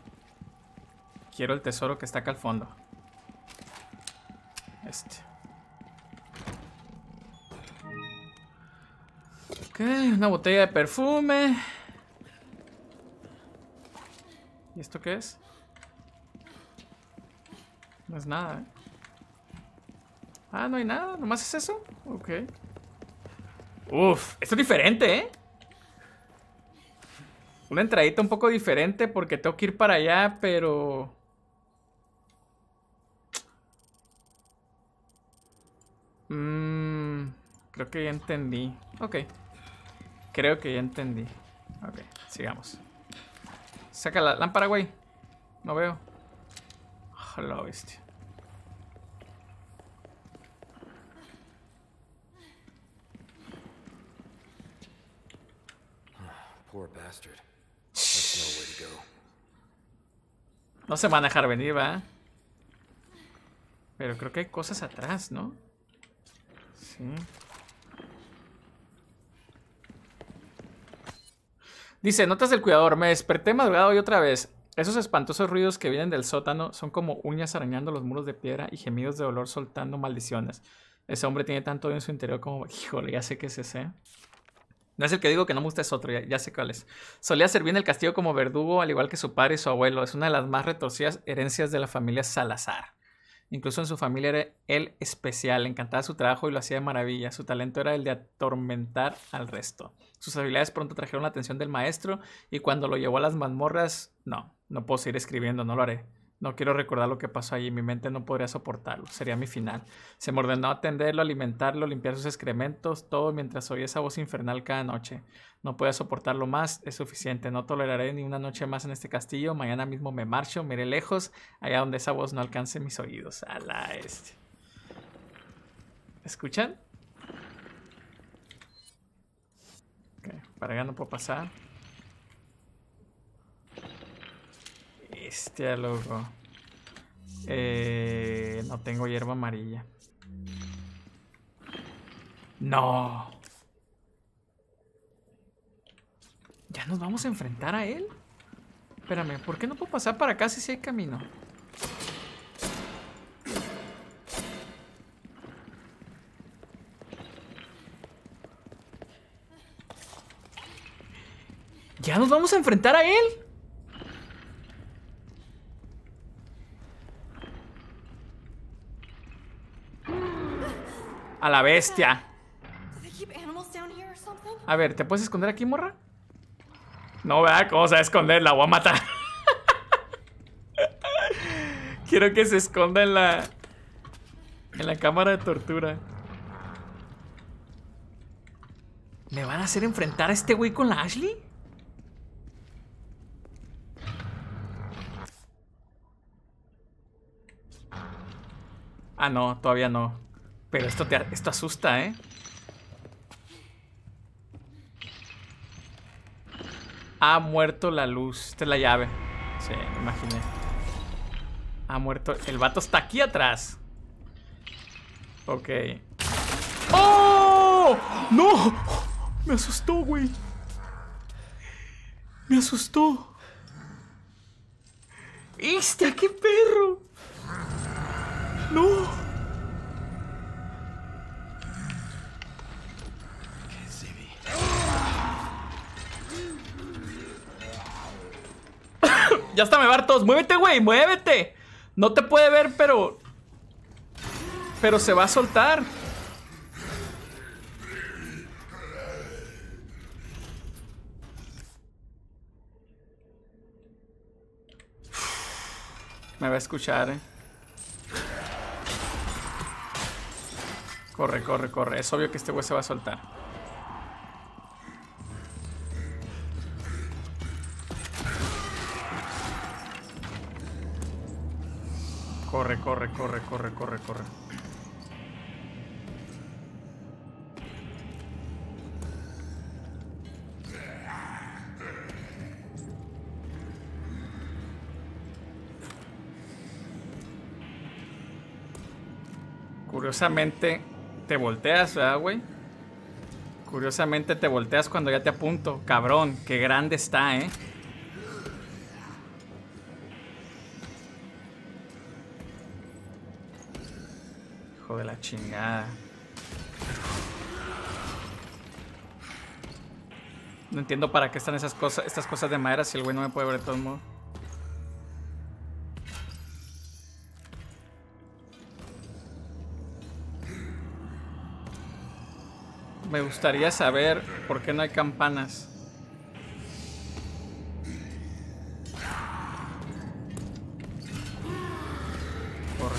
quiero el tesoro que está acá al fondo. Ok, una botella de perfume. ¿Y esto qué es? No es nada, Ah, no hay nada, nomás es eso. Ok. Uf, esto es diferente, Una entradita un poco diferente porque tengo que ir para allá, pero... creo que ya entendí. Ok. Creo que ya entendí. Ok, sigamos. Saca la lámpara, güey. No veo. Ojalá, bestia. Poor bastard. No se van a dejar venir, ¿va? Pero creo que hay cosas atrás, ¿no? Sí. Dice, notas del cuidador, me desperté madrugada hoy otra vez. Esos espantosos ruidos que vienen del sótano son como uñas arañando los muros de piedra y gemidos de dolor soltando maldiciones. Ese hombre tiene tanto odio en su interior como... híjole, ya sé qué es ese. No es el que digo que no me gusta, es otro, ya sé cuál es. Solía servir en el castillo como verdugo, al igual que su padre y su abuelo. Es una de las más retorcidas herencias de la familia Salazar. Incluso en su familia era el especial, le encantaba su trabajo y lo hacía de maravilla. Su talento era el de atormentar al resto. Sus habilidades pronto trajeron la atención del maestro y cuando lo llevó a las mazmorras... No puedo seguir escribiendo, no lo haré. No quiero recordar lo que pasó allí, mi mente no podría soportarlo, sería mi final. Se me ordenó atenderlo, alimentarlo, limpiar sus excrementos, todo mientras oía esa voz infernal cada noche. No podía soportarlo más, es suficiente, no toleraré ni una noche más en este castillo, mañana mismo me marcho, me iré lejos, allá donde esa voz no alcance mis oídos. A la bestia. ¿Escuchan? Ok, para allá no puedo pasar. Loco. No tengo hierba amarilla. No. ¿Ya nos vamos a enfrentar a él? Espérame, ¿por qué no puedo pasar para acá si hay camino? ¿Ya nos vamos a enfrentar a él? A la bestia. A ver, ¿te puedes esconder aquí, morra? No, ¿verdad? ¿Cómo se va a esconder? La voy a matar. Quiero que se esconda en la cámara de tortura. ¿Me van a hacer enfrentar a este güey con la Ashley? Ah, no, todavía no. Pero esto asusta, ¿eh? Ha muerto la luz. Esta es la llave. Sí, me imaginé. Ha muerto. El vato está aquí atrás. Ok. ¡Oh! ¡No! Me asustó, güey. Me asustó. ¡Este, qué perro! ¡No! Ya está, me Bartos. ¡Muévete, güey! ¡Muévete! No te puede ver, pero... pero se va a soltar. Me va a escuchar, ¿eh? Corre, corre, corre. Es obvio que este güey se va a soltar. Corre, corre, corre, corre, corre, corre. Curiosamente... te volteas, ¿verdad, güey? Curiosamente te volteas cuando ya te apunto. Cabrón, qué grande está, ¿eh? Hijo de la chingada. No entiendo para qué están esas cosas, estas cosas de madera si el güey no me puede ver de todo modo. Me gustaría saber por qué no hay campanas. Corre.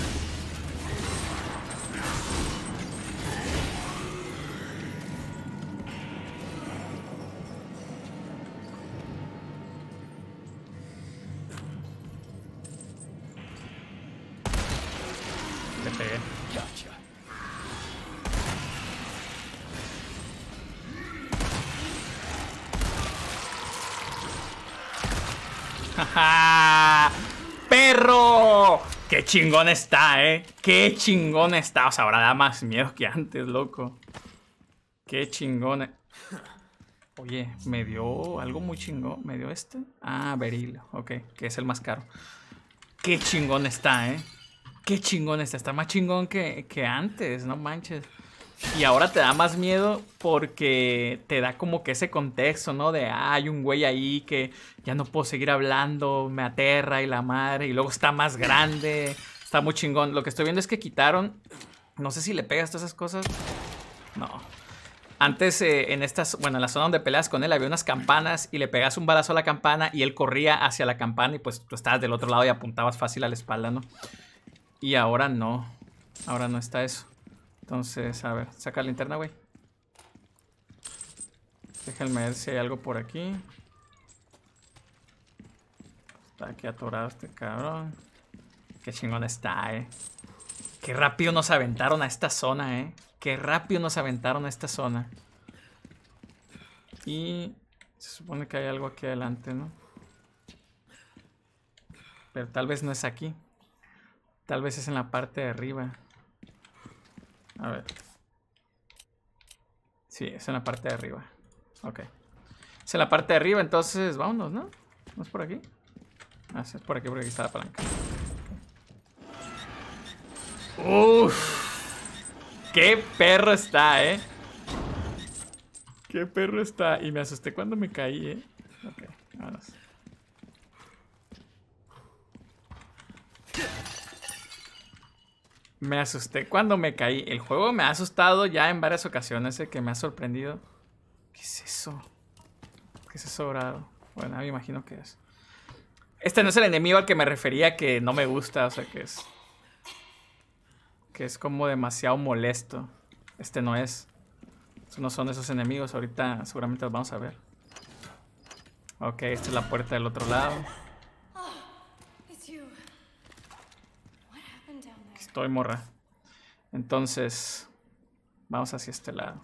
Te pegué. ¡Ja! ¡Perro! ¡Qué chingón está, eh! ¡Qué chingón está! O sea, ahora da más miedo que antes, loco. ¡Qué chingón! Oye, me dio algo muy chingón. ¿Me dio este? Ah, berilo. Ok, que es el más caro. ¡Qué chingón está, eh! ¡Qué chingón está! Está más chingón que antes, no manches. Y ahora te da más miedo porque te da como que ese contexto, ¿no? De, ah, hay un güey ahí que ya no puedo seguir hablando, me aterra y la madre. Y luego está más grande, está muy chingón. Lo que estoy viendo es que quitaron, no sé si le pegas todas esas cosas. No. Antes en estas, bueno, en la zona donde peleas con él había unas campanas y le pegas un balazo a la campana y él corría hacia la campana y pues tú estabas del otro lado y apuntabas fácil a la espalda, ¿no? Y ahora no está eso. Entonces, a ver, saca la linterna, güey. Déjenme ver si hay algo por aquí. Está aquí atorado este cabrón. Qué chingón está, eh. Qué rápido nos aventaron a esta zona, eh. Qué rápido nos aventaron a esta zona. Y se supone que hay algo aquí adelante, ¿no? Pero tal vez no es aquí. Tal vez es en la parte de arriba. A ver. Sí, es en la parte de arriba. Ok. Es en la parte de arriba, entonces vámonos, ¿no? ¿No es por aquí? Ah, sí, es por aquí, porque aquí está la palanca. ¡Uff! ¡Qué perro está, eh! ¡Qué perro está! Y me asusté cuando me caí, eh. Ok, vámonos. Me asusté cuando me caí. El juego me ha asustado ya en varias ocasiones, que me ha sorprendido. ¿Qué es eso? ¿Qué es eso dorado? Bueno, me imagino que es. Este no es el enemigo al que me refería, que no me gusta, o sea, que es... que es como demasiado molesto. Este no es. No son esos enemigos. Ahorita seguramente los vamos a ver. Ok, esta es la puerta del otro lado. Aquí estoy, morra. Entonces, vamos hacia este lado.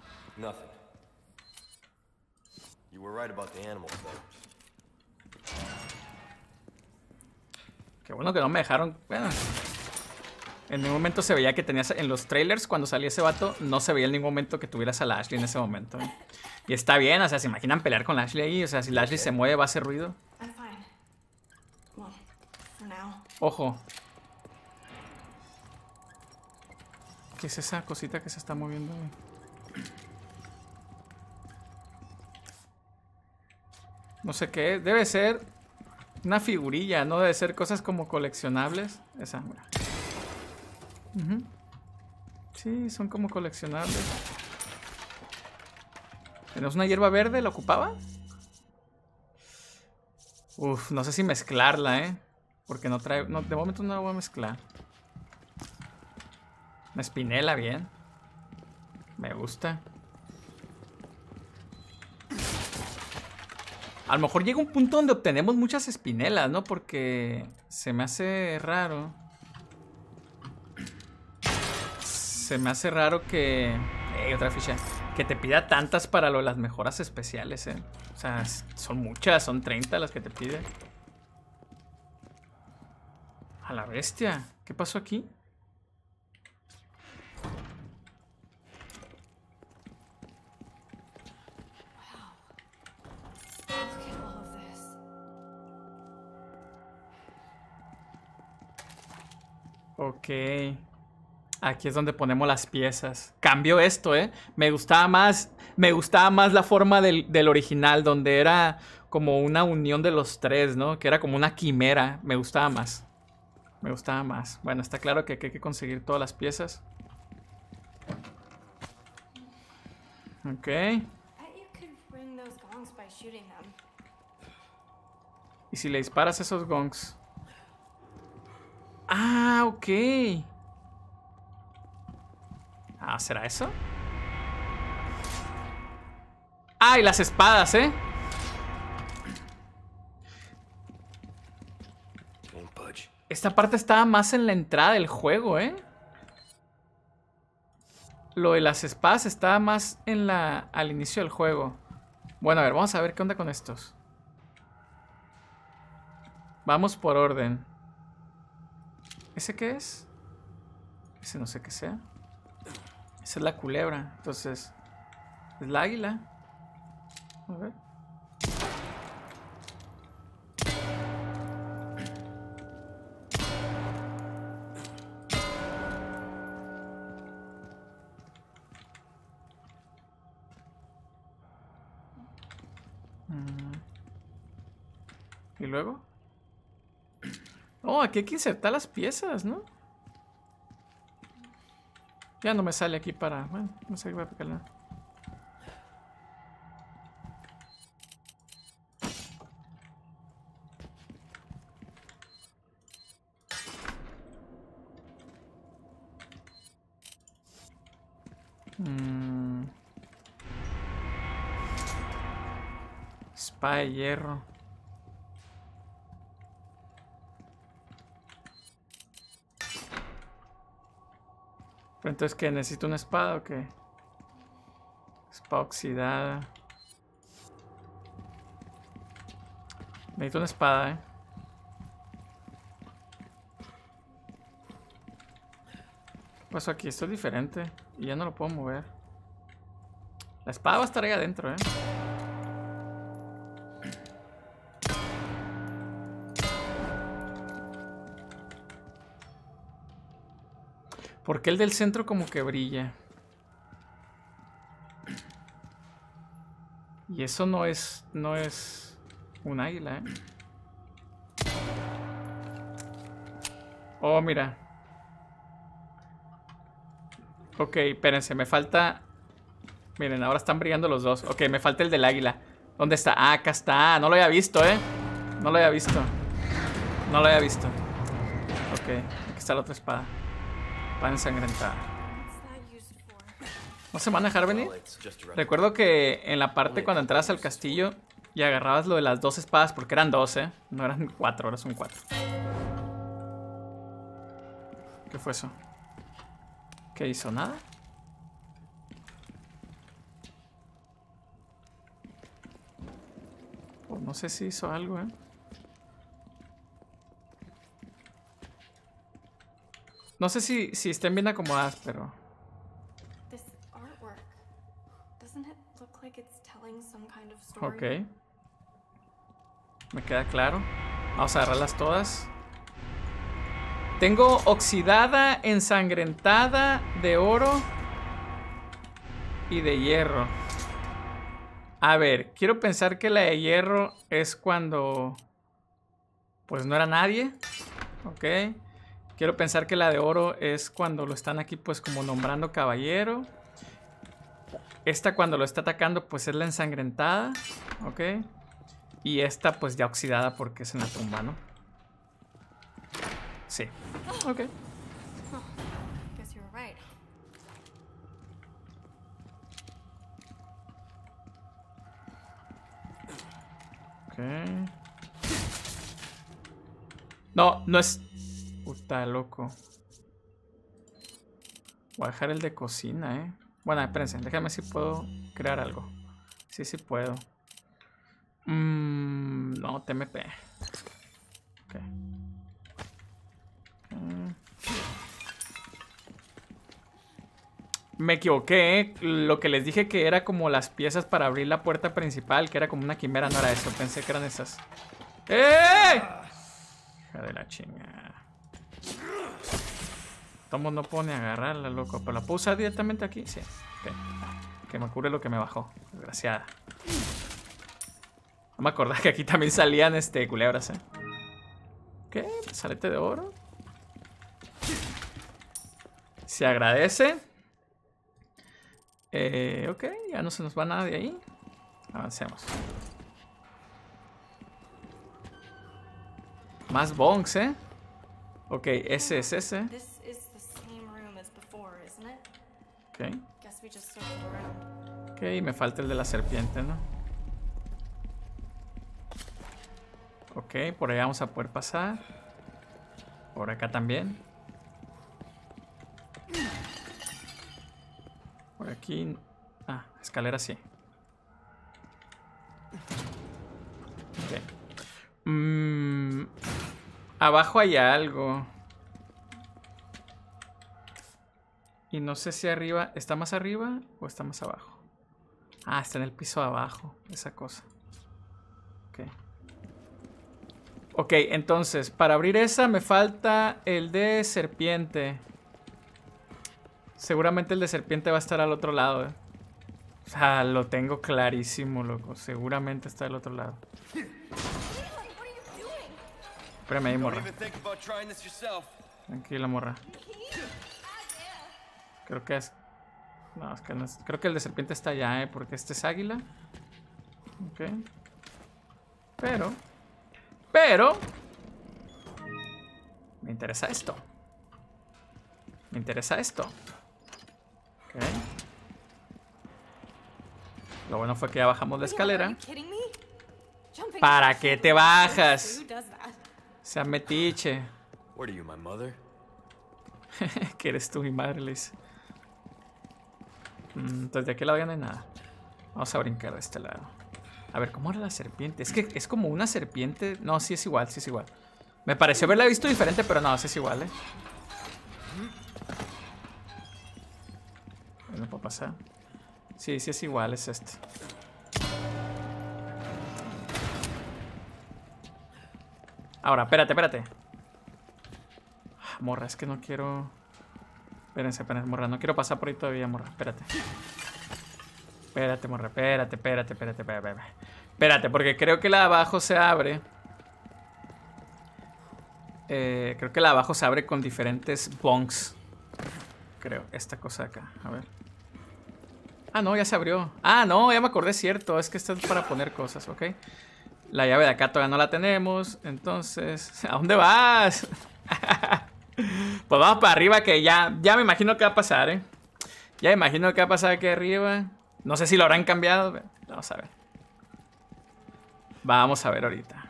Qué bueno que no me dejaron... Bueno, en ningún momento se veía que tenías... En los trailers, cuando salía ese vato, no se veía en ningún momento que tuvieras a la Ashley en ese momento. Y está bien, o sea, ¿se imaginan pelear con la Ashley ahí? O sea, si la Ashley se mueve, va a hacer ruido. Ojo. ¿Qué es esa cosita que se está moviendo? No sé qué es. Debe ser una figurilla, ¿no? Debe ser cosas como coleccionables. Esa, mira. Uh-huh. Sí, son como coleccionables. ¿Tenemos una hierba verde? ¿La ocupaba? Uf, no sé si mezclarla, ¿eh? Porque no trae... No, de momento no la voy a mezclar. Una espinela, bien. Me gusta. A lo mejor llega un punto donde obtenemos muchas espinelas, ¿no? Porque se me hace raro. Se me hace raro que... ¡Ey, otra ficha! Que te pida tantas para lo de las mejoras especiales, ¿eh? O sea, son muchas, son 30 las que te pide. ¡A la bestia! ¿Qué pasó aquí? Ok. Aquí es donde ponemos las piezas. Cambió esto, ¿eh? Me gustaba más la forma del original, donde era como una unión de los tres, ¿no? Que era como una quimera. Me gustaba más. Me gustaba más. Bueno, está claro que hay que conseguir todas las piezas. Ok. ¿Y si le disparas esos gongs? Ah, ok. Ah, ¿será eso? ¡Ah, y las espadas, eh! Esta parte estaba más en la entrada del juego, eh. Lo de las espadas estaba más en la... al inicio del juego. Bueno, a ver, vamos a ver qué onda con estos. Vamos por orden. ¿Ese qué es? Ese no sé qué sea. Esa es la culebra, entonces... es la águila. A ver. ¿Y luego? Oh, aquí hay que insertar las piezas, ¿no? Ya no me sale aquí para... Bueno, no sé qué voy a picar nada. Espada de hierro. Pero entonces, ¿qué? ¿Necesito una espada o qué? Espada oxidada. Necesito una espada, ¿eh? ¿Qué pasó aquí? Esto es diferente. Y ya no lo puedo mover. La espada va a estar ahí adentro, ¿eh? Porque el del centro como que brilla. Y eso no es... no es un águila, ¿eh? Oh, mira. Ok, espérense, me falta... Miren, ahora están brillando los dos. Ok, me falta el del águila. ¿Dónde está? Ah, acá está. No lo había visto, ¿eh? No lo había visto. No lo había visto. Ok, aquí está la otra espada. Va ensangrentada. ¿No se van a dejar venir? Recuerdo que en la parte cuando entrabas al castillo y agarrabas lo de las dos espadas, porque eran 12, no eran 4, ahora son 4. ¿Qué fue eso? ¿Qué hizo? ¿Nada? Oh, no sé si hizo algo, ¿eh? No sé si estén bien acomodadas, pero... Ok. Me queda claro. Vamos a agarrarlas todas. Tengo oxidada, ensangrentada, de oro y de hierro. A ver, quiero pensar que la de hierro es cuando... pues no era nadie. Ok. Quiero pensar que la de oro es cuando lo están aquí pues como nombrando caballero. Esta cuando lo está atacando pues es la ensangrentada. Ok. Y esta pues ya oxidada porque es en la tumba, ¿no? Sí. Ok. Ok. No, no es... Puta, loco. Voy a dejar el de cocina, ¿eh? Bueno, espérense, déjame si puedo crear algo. Sí, sí puedo. No, TMP. Ok. Me equivoqué, ¿eh? Lo que les dije que era como las piezas para abrir la puerta principal, que era como una quimera, no era eso. Pensé que eran esas. ¡Eh! Hija de la chingada. Tomo no puedo ni agarrarla, loco. ¿Pero la puedo usar directamente aquí? Sí. Okay. Que me cure lo que me bajó. Desgraciada. No me acordaba que aquí también salían culebras, ¿eh? ¿Qué? Salete de oro. Se agradece. Ok, ya no se nos va nada de ahí. Avancemos. Más bonks, ¿eh? Ok, ese es ese. Ok. Ok, me falta el de la serpiente, ¿no? Ok, por ahí vamos a poder pasar. Por acá también. Por aquí... Ah, escalera sí. Ok. Abajo hay algo. Y no sé si arriba... ¿Está más arriba o está más abajo? Ah, está en el piso de abajo. Esa cosa. Ok. Ok, entonces, para abrir esa me falta el de serpiente. Seguramente el de serpiente va a estar al otro lado, ¿eh? O sea, lo tengo clarísimo, loco. Seguramente está al otro lado. Espérame ahí, morra. Tranquila, morra. Creo que es... No, es que no es... Creo que el de serpiente está allá, ¿eh? Porque este es águila. Ok. Pero... Me interesa esto. Me interesa esto. Ok. Lo bueno fue que ya bajamos la escalera. ¿Para qué te bajas? Sea metiche. Que eres tú, mi madre, Liz. Entonces de aquel lado ya no hay nada. Vamos a brincar de este lado. A ver, ¿cómo era la serpiente? Es que es como una serpiente. No, sí es igual, sí es igual. Me pareció haberla visto diferente, pero no, sí es igual, ¿eh? No puedo pasar. Sí, sí es igual, es este. Ahora, espérate, espérate. Morra, es que no quiero... Espérense, espérense, morra. No quiero pasar por ahí todavía, morra. Espérate. Espérate, morra. Espérate, espérate, espérate, espérate. Espérate, porque creo que la de abajo se abre. Creo que la de abajo se abre con diferentes bonks. Creo, esta cosa acá. A ver. Ah, no, ya se abrió. Ah, no, ya me acordé, cierto. Es que esto es para poner cosas, ¿ok? La llave de acá todavía no la tenemos. Entonces, ¿a dónde vas? Pues vamos para arriba, que ya me imagino que va a pasar, ¿eh? Ya me imagino que va a pasar aquí arriba. No sé si lo habrán cambiado. Vamos a ver. Vamos a ver ahorita.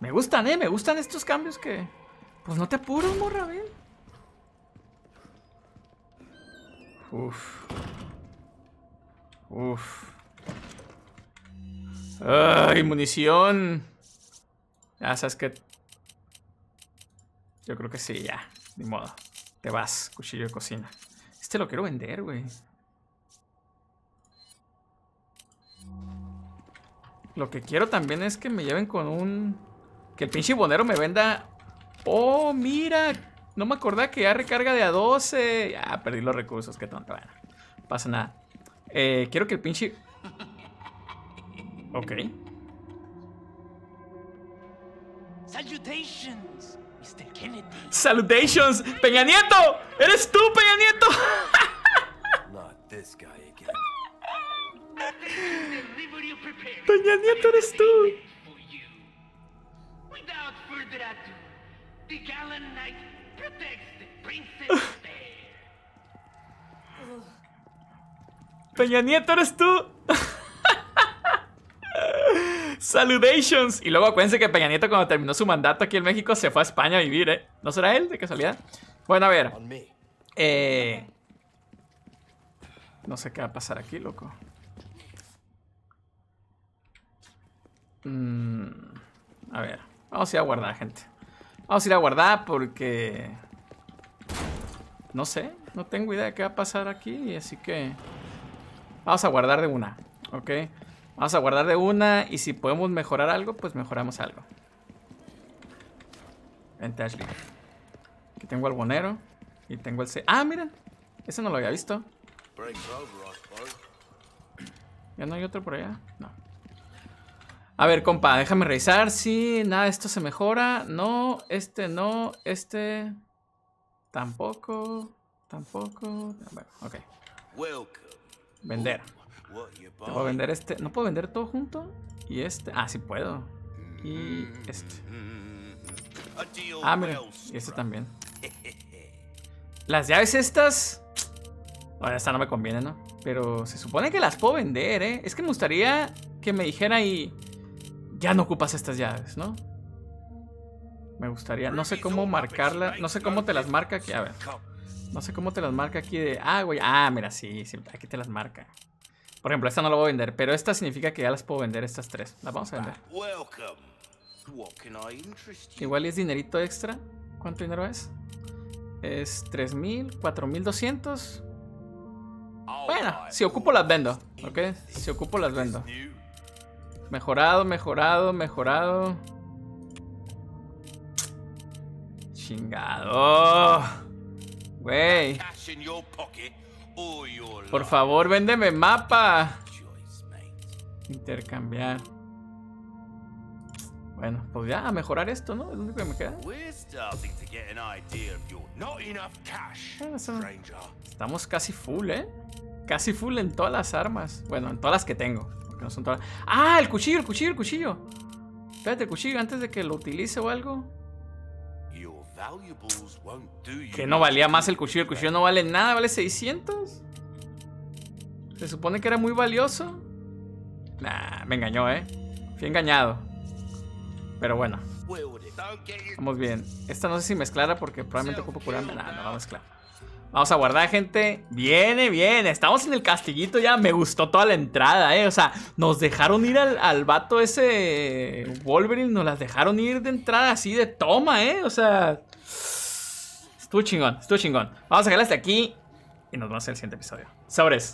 Me gustan, ¿eh? Me gustan estos cambios que... Pues no te apures, morra, bien. Uf. Uf. Ay, munición. Ya sabes que... Yo creo que sí, ya. Ni modo. Te vas, cuchillo de cocina. Este lo quiero vender, güey. Lo que quiero también es que me lleven con un... Que el pinche bonero me venda... Oh, mira. No me acordaba que ya recarga de a 12. Ya, perdí los recursos, qué tonto. Bueno, no pasa nada. Quiero que el pinche... Ok. Salutations, Mr. Kennedy. Salutations, Peña Nieto. Eres tú, Peña Nieto. Not this guy again. Peña Nieto, eres tú. Without further ado, the gallant knight protects the princess. Peña Nieto, eres tú. Salutations. Y luego acuérdense que Peña Nieto, cuando terminó su mandato aquí en México, se fue a España a vivir, ¿eh? ¿No será él de casualidad? Bueno, a ver. No sé qué va a pasar aquí, loco. A ver. Vamos a ir a guardar, gente. Vamos a ir a guardar porque... No sé. No tengo idea de qué va a pasar aquí. Así que... Vamos a guardar de una. Ok. Vamos a guardar de una y si podemos mejorar algo, pues mejoramos algo. Vente, Ashley. Aquí tengo al bonero y tengo el C. ¡Ah, mira! Ese no lo había visto. ¿Ya no hay otro por allá? No. A ver, compa, déjame revisar si nada de esto se mejora. No, este... Tampoco, tampoco... Ok. Vender. ¿Puedo vender este? ¿No puedo vender todo junto? Y este. Ah, sí puedo. Y este. Ah, mira. Y este también. Las llaves estas. Bueno, esta no me conviene, ¿no? Pero se supone que las puedo vender, ¿eh? Es que me gustaría que me dijera y... Ya no ocupas estas llaves, ¿no? Me gustaría. No sé cómo marcarla. No sé cómo te las marca aquí. A ver. No sé cómo te las marca aquí de... Ah, güey. Ah, mira, sí, sí. Aquí te las marca. Por ejemplo, esta no la voy a vender, pero esta significa que ya las puedo vender, estas tres. Las vamos a vender. Igual es dinerito extra. ¿Cuánto dinero es? Es 3.000, 4.200. Bueno, si ocupo las vendo, ¿ok? Si ocupo las vendo. Mejorado, mejorado, mejorado. Chingado. Güey. Por favor, véndeme mapa. Intercambiar. Bueno, pues ya, a mejorar esto, ¿no? Es lo único que me queda. Estamos casi full, ¿eh? Casi full en todas las armas. Bueno, en todas las que tengo. Porque no son todas... ¡Ah! El cuchillo, el cuchillo, el cuchillo. Espérate, el cuchillo antes de que lo utilice o algo. Que no valía más el cuchillo no vale nada, vale 600. Se supone que era muy valioso. Nah, me engañó, fui engañado. Pero bueno, vamos bien. Esta no sé si mezclara porque probablemente ocupo curarme. Nah, no la mezcla. Vamos a guardar, gente. Viene, bien. Estamos en el castillito ya. Me gustó toda la entrada, O sea, nos dejaron ir al vato ese Wolverine. Nos las dejaron ir de entrada así de toma, O sea... Estuvo chingón, estuvo chingón. Vamos a dejarla hasta aquí. y nos vemos en el siguiente episodio. ¡Sobres!